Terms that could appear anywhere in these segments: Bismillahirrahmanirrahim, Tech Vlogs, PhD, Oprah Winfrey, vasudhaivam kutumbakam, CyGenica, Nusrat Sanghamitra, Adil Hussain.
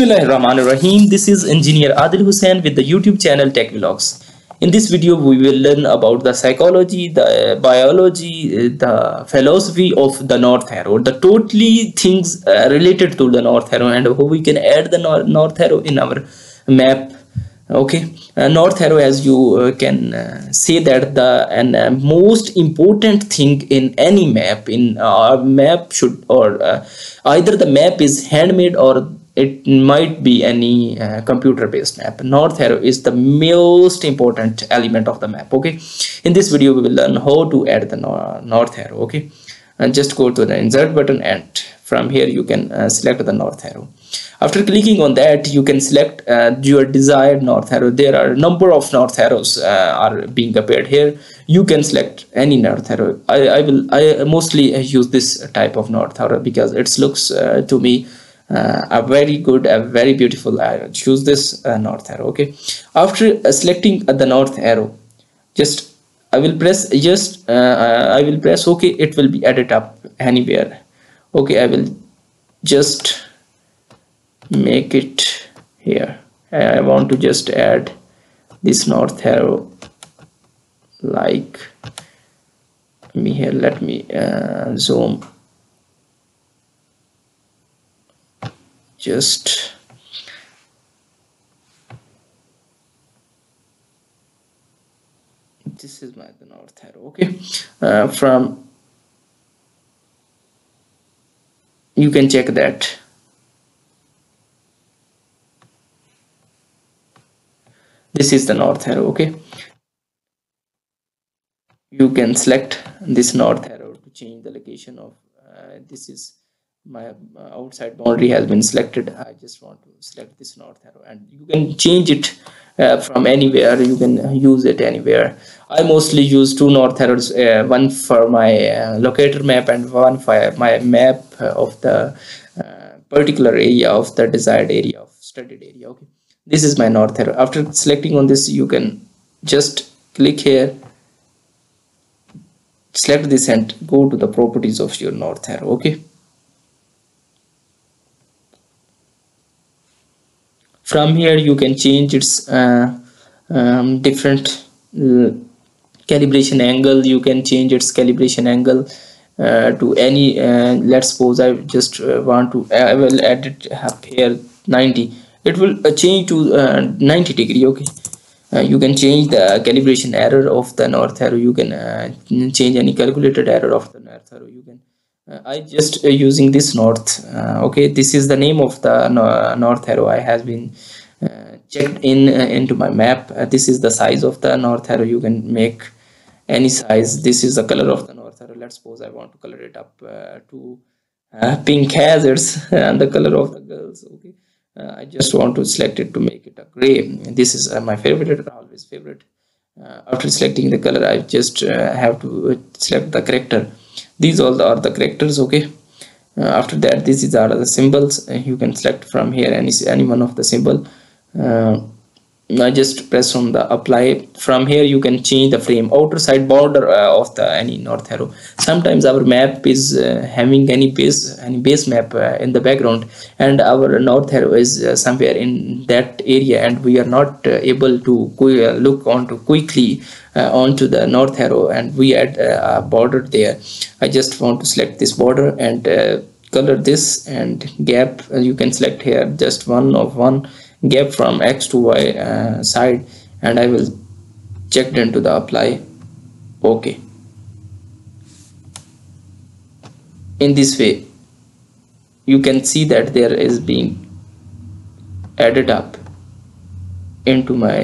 Bismillahirrahmanirrahim. This is engineer Adil Hussain with the YouTube channel Tech Vlogs. In this video, we will learn about the psychology, the biology, the philosophy of the North Arrow, the totally things related to the North Arrow and how we can add the North Arrow in our map. Okay, North Arrow, as you can say that the most important thing in any map, in our map should, or either the map is handmade or it might be any computer based map. North Arrow is the most important element of the map. Okay, in this video we will learn how to add the North Arrow. Okay, and just go to the insert button and from here you can select the North Arrow. After clicking on that, you can select your desired North Arrow. There are a number of North Arrows are being appeared here. You can select any North Arrow. I mostly use this type of North Arrow because it looks to me a very good, a very beautiful arrow. Choose this North Arrow. Okay, after selecting the North Arrow, I will press OK. It will be added up anywhere. Okay, I will just make it here. I want to just add this North Arrow like me here. Let me zoom. Just this is the North Arrow. Okay, from you can check that. This is the North Arrow. Okay, you can select this North Arrow to change the location of this is my outside boundary has been selected. I just want to select this North Arrow and you can change it from anywhere. You can use it anywhere. I mostly use two North Arrows, one for my locator map and one for my map of the particular area of the desired area of studied area. Okay, this is my North Arrow. After selecting on this, you can just click here, select this and go to the properties of your North Arrow. Okay, from here you can change its different calibration angle. You can change its calibration angle to any let's suppose I just want to I will add it up here 90. It will change to 90 degree. Okay, you can change the calibration error of the North Arrow. You can change any calculated error of the North Arrow. You can I just using this North. Okay, this is the name of the North Arrow. I has been checked in into my map. This is the size of the North Arrow. You can make any size. This is the color of the North Arrow. Let's suppose I want to color it up to pink hazards and the color of the girls. Okay, I just want to select it to make it a gray. This is my favorite, always favorite. After selecting the color, I just have to select the character. These all are the characters. Okay, after that this is are the symbols. You can select from here any one of the symbol. I just press on the apply. From here you can change the frame, outer side border of the any North Arrow. Sometimes our map is having any base map in the background and our North Arrow is somewhere in that area and we are not able to look onto quickly onto the North Arrow and we add a border there. I just want to select this border and color this and gap. You can select here just one gap from X to Y side and I will check into the apply. Okay, in this way you can see that there is being added up into my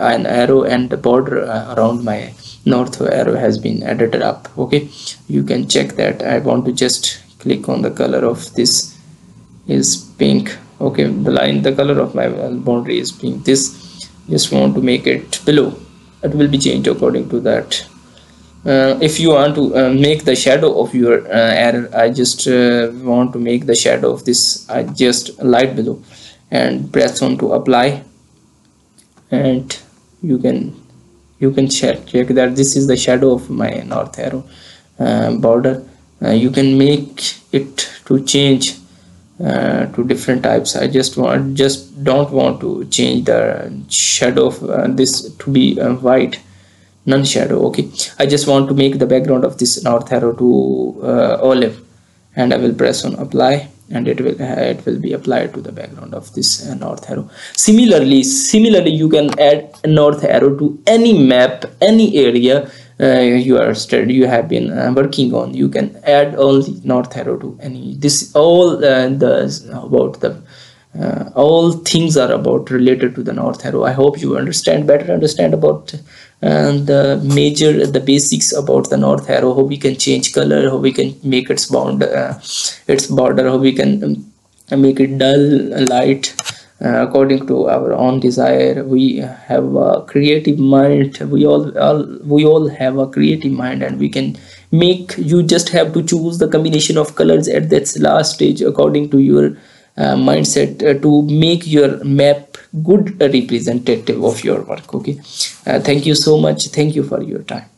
an arrow and the border around my North Arrow has been added up. Okay, you can check that. I want to just click on the color of this is pink. Okay, the color of my boundary is pink. This just want to make it below. It will be changed according to that. If you want to make the shadow of your arrow, I just want to make the shadow of this I just light below and press on to apply and you can check that this is the shadow of my North Arrow border. You can make it to change to different types. I just don't want to change the shadow of this to be white, non-shadow. Okay, I just want to make the background of this north arrow to olive, and I will press on apply, and it will be applied to the background of this north arrow. Similarly, you can add a north arrow to any map, any area you have been working on. You can add only north arrow to any. All things are about related to the north arrow. I hope you better understand about the basics about the north arrow, how we can change color, how we can make its bound, its border, how we can make it dull, light, according to our own desire. We have a creative mind. We all have a creative mind, and we can make. You just have to choose the combination of colors at that last stage according to your mindset to make your map good representative of your work. Okay, thank you so much. Thank you for your time.